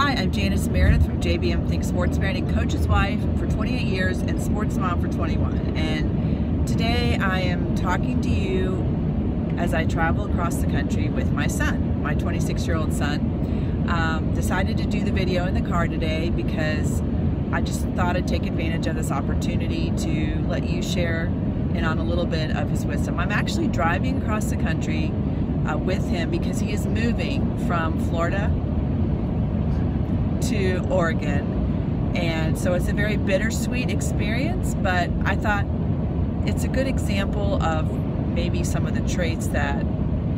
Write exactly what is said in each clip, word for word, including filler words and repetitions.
Hi, I'm Janis Meredith from J B M Think Sports Parenting, coach's wife for twenty-eight years and sports mom for twenty-one. And today I am talking to you as I travel across the country with my son, my twenty-six-year-old son. Um, decided to do the video in the car today because I just thought I'd take advantage of this opportunity to let you share in on a little bit of his wisdom. I'm actually driving across the country uh, with him because he is moving from Florida to Oregon, and so it's a very bittersweet experience, but I thought it's a good example of maybe some of the traits that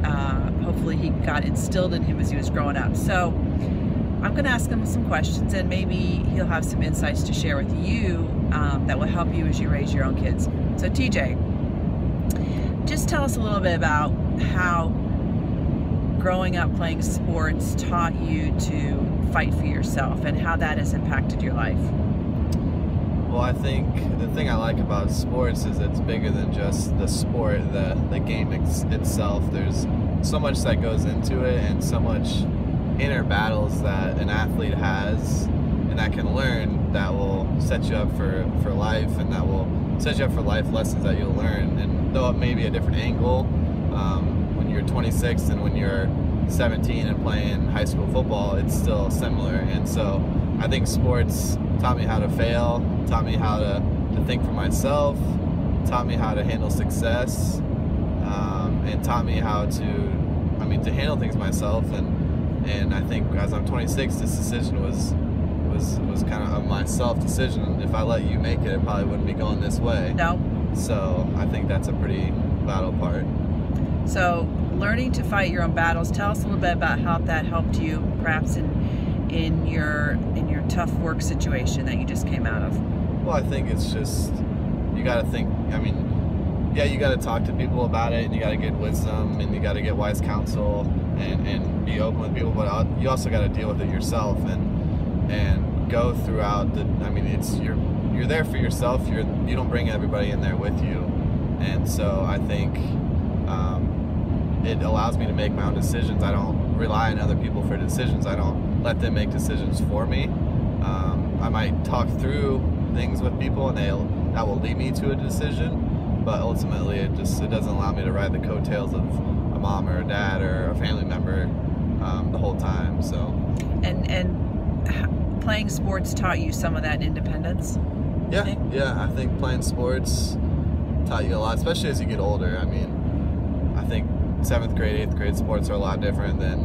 uh, hopefully he got instilled in him as he was growing up. So I'm going to ask him some questions, and maybe he'll have some insights to share with you um, that will help you as you raise your own kids. So T J, just tell us a little bit about how growing up playing sports taught you to fight for yourself and how that has impacted your life. Well, I think the thing I like about sports is it's bigger than just the sport, the, the game ex itself. There's so much that goes into it and so much inner battles that an athlete has and that can learn that will set you up for, for life, and that will set you up for life lessons that you'll learn. And though it may be a different angle um, when you're twenty-six and when you're seventeen and playing high school football, it's still similar. And so I think sports taught me how to fail, taught me how to, to think for myself, taught me how to handle success, um, and taught me how to, I mean, to handle things myself. And and I think as I'm twenty-six, this decision was was was kind of a myself decision. If I let you make it, it probably wouldn't be going this way. No. So I think that's a pretty vital part. So learning to fight your own battles. Tell us a little bit about how that helped you, perhaps in in your in your tough work situation that you just came out of. Well, I think it's just you got to think. I mean, yeah, you got to talk to people about it, and you got to get wisdom, and you got to get wise counsel, and and be open with people. But you also got to deal with it yourself, and and go throughout the. I mean, it's you're you're there for yourself. You're you don't bring everybody in there with you, and so I think. Um, It allows me to make my own decisions. I don't rely on other people for decisions. I don't let them make decisions for me. Um, I might talk through things with people, and they that will lead me to a decision. But ultimately, it just it doesn't allow me to ride the coattails of a mom or a dad or a family member um, the whole time. So, and and playing sports taught you some of that independence. Yeah, you think? yeah. I think playing sports taught you a lot, especially as you get older. I mean, I think. seventh grade, eighth grade sports are a lot different than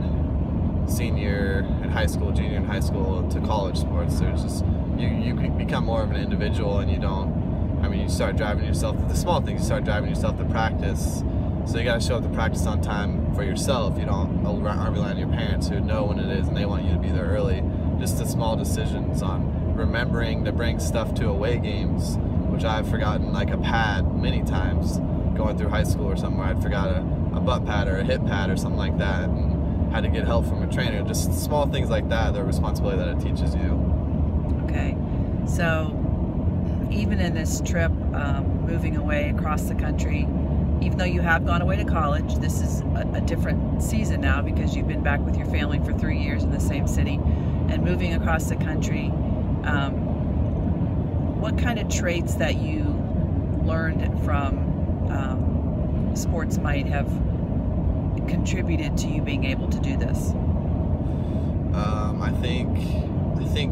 senior in high school, junior in high school to college sports. There's just, you, you become more of an individual, and you don't, I mean, you start driving yourself, the small things, you start driving yourself to practice. So you got to show up to practice on time for yourself. You don't rely on your parents who know when it is and they want you to be there early. Just the small decisions on remembering to bring stuff to away games, which I've forgotten like a pad many times going through high school or somewhere. I'd forgot a a butt pad or a hip pad or something like that, and had to get help from a trainer. Just small things like that, the responsibility that it teaches you. Okay, so even in this trip, um, moving away across the country, even though you have gone away to college, this is a, a different season now because you've been back with your family for three years in the same city, and moving across the country, um, what kind of traits that you learned from um, sports might have contributed to you being able to do this? Um, I think, I think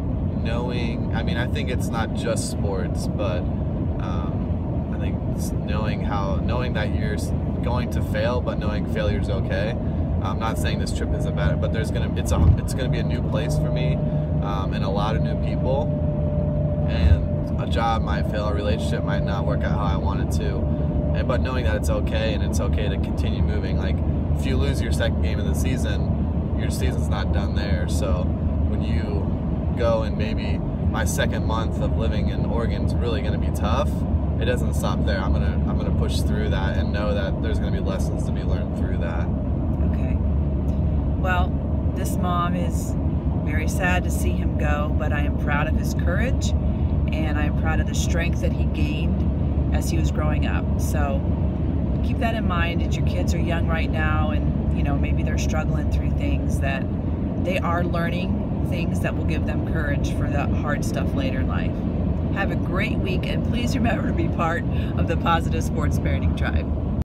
knowing, I mean, I think it's not just sports, but um, I think it's knowing how, knowing that you're going to fail, but knowing failure's okay. I'm not saying this trip isn't bad, but there's gonna, it's a, it's gonna be a new place for me, um, and a lot of new people, and a job might fail, a relationship might not work out how I want it to. And, but knowing that it's okay, and it's okay to continue moving. Like, if you lose your second game of the season, your season's not done there. So when you go, and maybe my second month of living in Oregon's really going to be tough, it doesn't stop there. I'm going to I'm gonna push through that and know that there's going to be lessons to be learned through that. Okay. Well, this mom is very sad to see him go, but I am proud of his courage, and I am proud of the strength that he gained as he was growing up. So keep that in mind, that your kids are young right now, and you know, maybe they're struggling through things that they are learning things that will give them courage for that hard stuff later in life. Have a great week, and please remember to be part of the Positive Sports Parenting Tribe.